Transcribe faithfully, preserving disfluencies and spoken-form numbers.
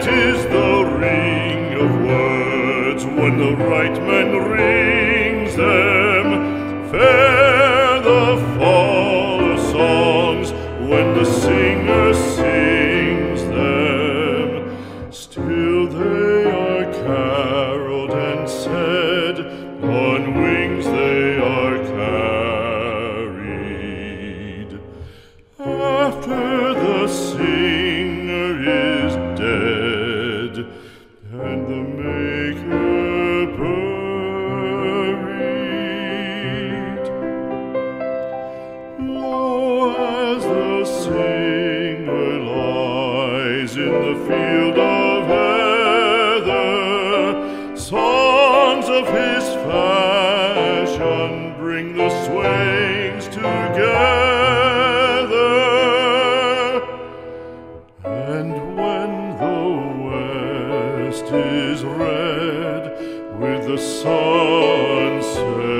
Great is the ring of words when the right man rings them. Fair the fall of songs when the singer sings them. Still they are caroled and said, on wings they are carried. After the singer is dead and the maker buried, lo, as the singer lies in the field of heather, songs of his fashion bring the swains together. And when the west is red with the sunset,